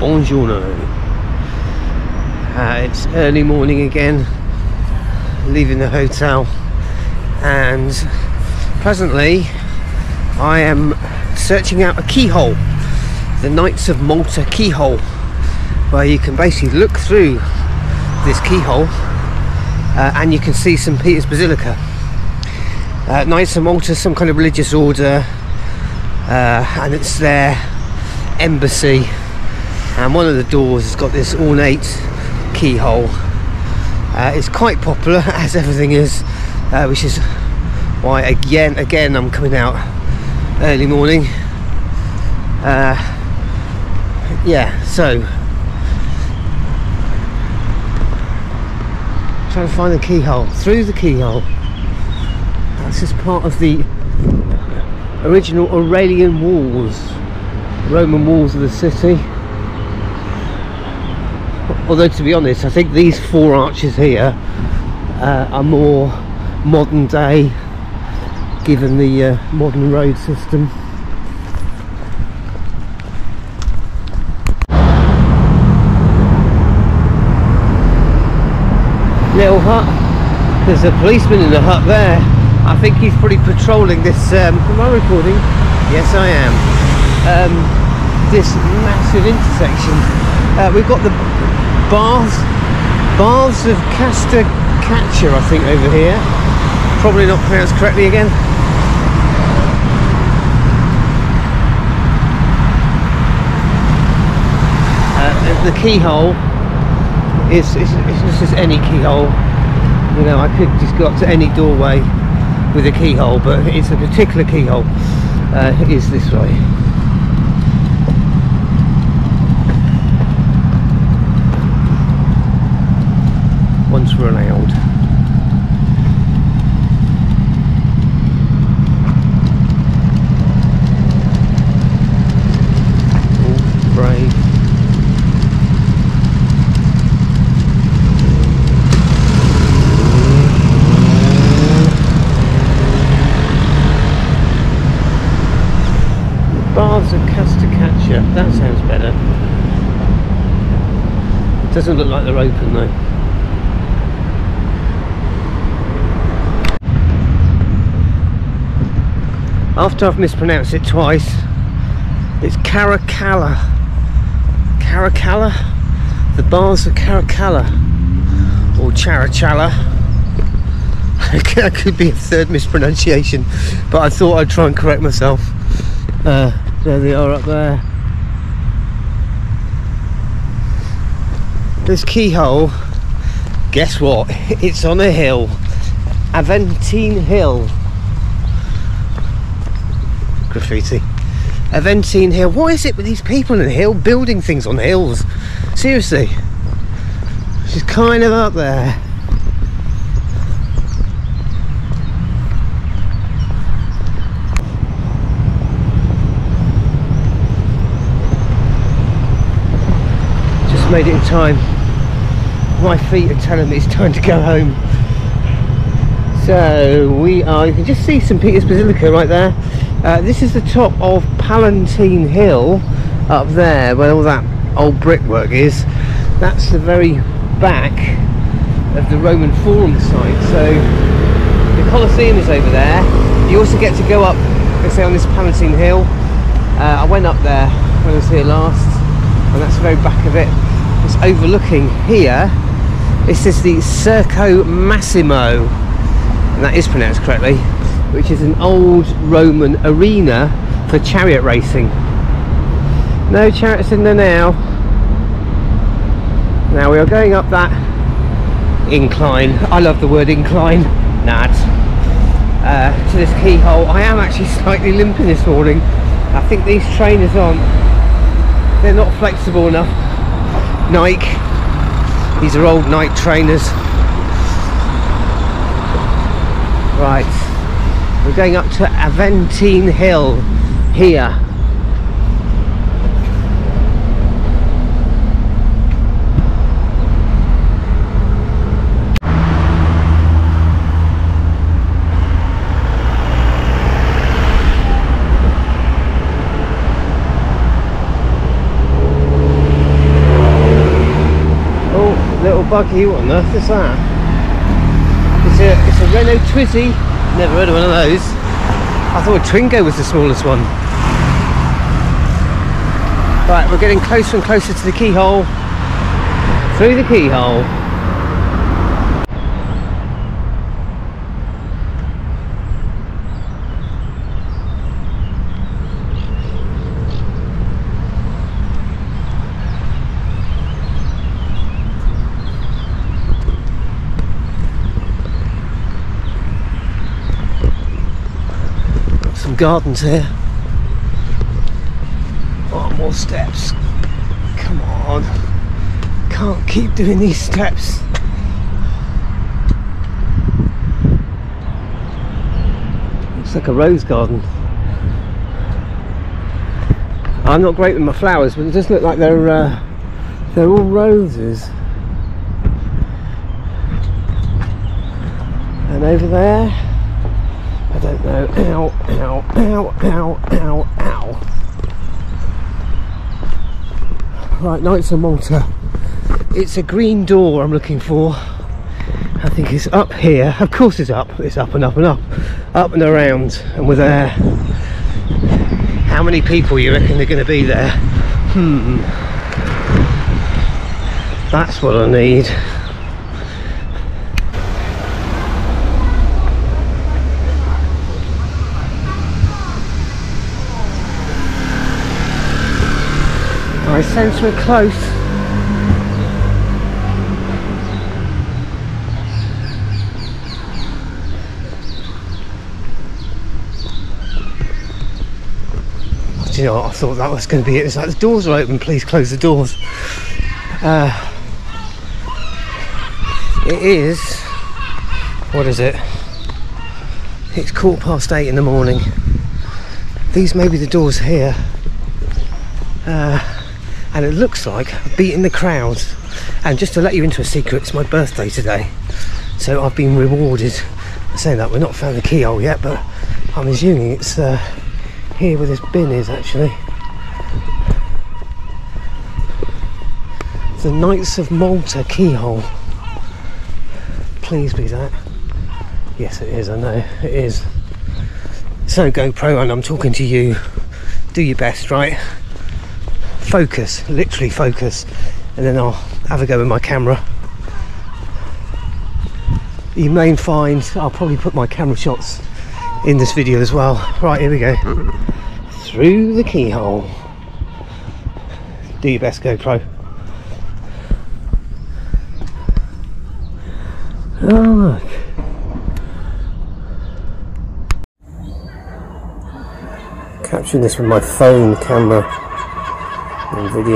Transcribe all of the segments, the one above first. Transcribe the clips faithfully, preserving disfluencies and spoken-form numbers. Buongiorno. Uh, it's early morning again, leaving the hotel, and presently I am searching out a keyhole, the Knights of Malta keyhole, where you can basically look through this keyhole uh, and you can see Saint Peter's Basilica. Uh, Knights of Malta, some kind of religious order, uh, and it's their embassy, and one of the doors has got this ornate keyhole. Uh, it's quite popular, as everything is, uh, which is why again again I'm coming out early morning. Uh, yeah, so trying to find the keyhole, through the keyhole. That's just part of the original Aurelian walls, Roman walls of the city. Although, to be honest, I think these four arches here uh, are more modern day, given the uh, modern road system. Little hut. There's a policeman in the hut there. I think he's probably patrolling this. Um, am I recording? Yes, I am. Um, this massive intersection. Uh, we've got the baths, baths of Caracalla, I think, over here. Probably not pronounced correctly again. Uh, the keyhole. It's, it's, it's just any keyhole, you know. I could just go up to any doorway with a keyhole, but it's a particular keyhole. Uh, it is this way. Once we're allowed. All brave. Baths of Caracalla, that sounds better. It doesn't look like they're open though. After I've mispronounced it twice, it's Caracalla. Caracalla? The Baths of Caracalla. Or Caracalla. That could be a third mispronunciation, but I thought I'd try and correct myself. Uh, There they are up there. This keyhole, guess what? It's on a hill, Aventine Hill. Graffiti. Aventine Hill. What is it with these people in hill building things on hills? Seriously, she's kind of up there. Made it in time. My feet are telling me it's time to go home. So we are, you can just see Saint Peter's Basilica right there. Uh, this is the top of Palatine Hill up there, where all that old brickwork is. That's the very back of the Roman Forum site. So the Colosseum is over there. You also get to go up, let's say, on this Palatine Hill. Uh, I went up there when I was here last, and that's the very back of it. It's overlooking here. This is the Circo Massimo, and that is pronounced correctly, which is an old Roman arena for chariot racing. No chariots in there now. Now we are going up that incline. I love the word incline. Nad. Uh, to this keyhole. I am actually slightly limping this morning. I think these trainers aren't, they're not flexible enough. Nike. These are old Nike trainers. Right, we're going up to Aventine Hill here. little buggy. What on earth is that? It's a, it's a Renault Twizy. Never heard of one of those. I thought a Twingo was the smallest one. Right, we're getting closer and closer to the keyhole. Through the keyhole. Some gardens here. Oh, more steps. Come on. Can't keep doing these steps. Looks like a rose garden. I'm not great with my flowers, but it does look like they're uh, they're all roses. And over there, I don't know. Ow, ow, ow, ow, ow, ow. Right, Knights of Malta. It's a green door I'm looking for. I think it's up here. Of course it's up. It's up and up and up. Up and around. And we're there. How many people you reckon are going to be there? Hmm. That's what I need. I sense we're close. Oh, do you know what? I thought that was going to be it. It's like the doors are open. Please close the doors. Uh, it is. What is it? It's quarter past eight in the morning. These may be the doors here. Uh, And it looks like beating the crowd. And just to let you into a secret, it's my birthday today, so I've been rewarded. I'm saying that, we've not found the keyhole yet, but I'm assuming it's uh, here where this bin is actually. The Knights of Malta keyhole. Please be that. Yes, it is. I know it is. So GoPro, and I'm talking to you. Do your best, right? Focus, literally focus, and then I'll have a go with my camera. You may find I'll probably put my camera shots in this video as well. Right, here we go. Through the keyhole. Do your best, GoPro. Oh, look. Capturing this with my phone camera. Video. Yeah, I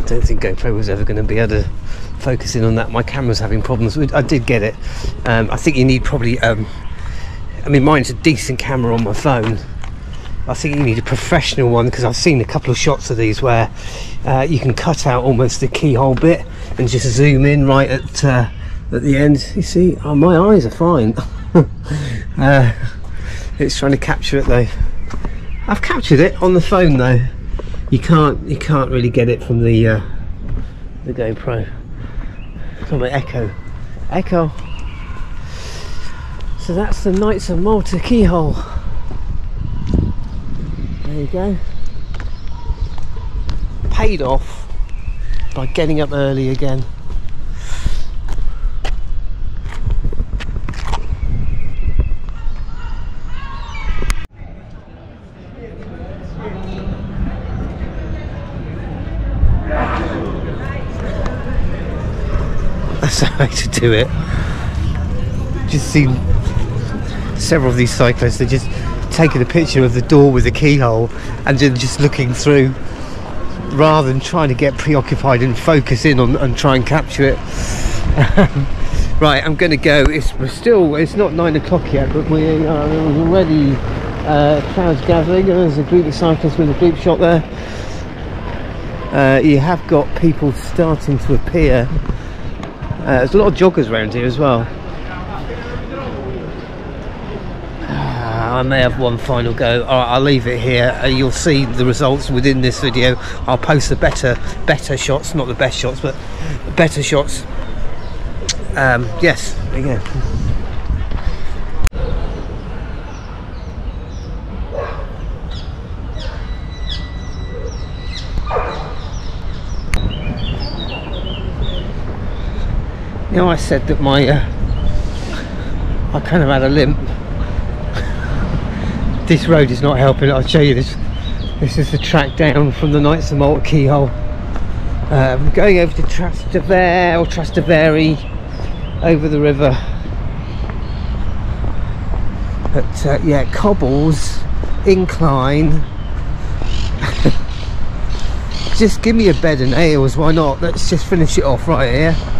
don't think GoPro was ever going to be able to focus in on that. My camera's having problems. I did get it. Um, I think you need probably. Um, I mean, mine's a decent camera on my phone. I think you need a professional one, because I've seen a couple of shots of these where uh, you can cut out almost the keyhole bit and just zoom in right at uh, at the end. You see, oh, my eyes are fine. uh, it's trying to capture it though. I've captured it on the phone though. You can't you can't really get it from the uh, the GoPro. It's on my Echo. Echo. So that's the Knights of Malta keyhole. There you go. Paid off by getting up early again. That's the way to do it. Just see. Several of these cyclists, they're just taking a picture of the door with the keyhole and then just looking through, rather than trying to get preoccupied and focus in on and try and capture it. Right, I'm going to go. It's we're still. It's not nine o'clock yet, but we are already uh, crowds gathering, and there's a group of cyclists with a group shot there. Uh, you have got people starting to appear. Uh, there's a lot of joggers around here as well. I may have one final go. Right, I'll leave it here. Uh, you'll see the results within this video. I'll post the better, better shots, not the best shots, but better shots. Um, yes, there you go. Now I said that my, uh, I kind of had a limp. This road is not helping. I'll show you this. This is the track down from the Knights of Malta keyhole. Uh, we're going over to Trastevere or Trastevere over the river. But uh, yeah, cobbles, incline. Just give me a bed and ales, why not? Let's just finish it off right here.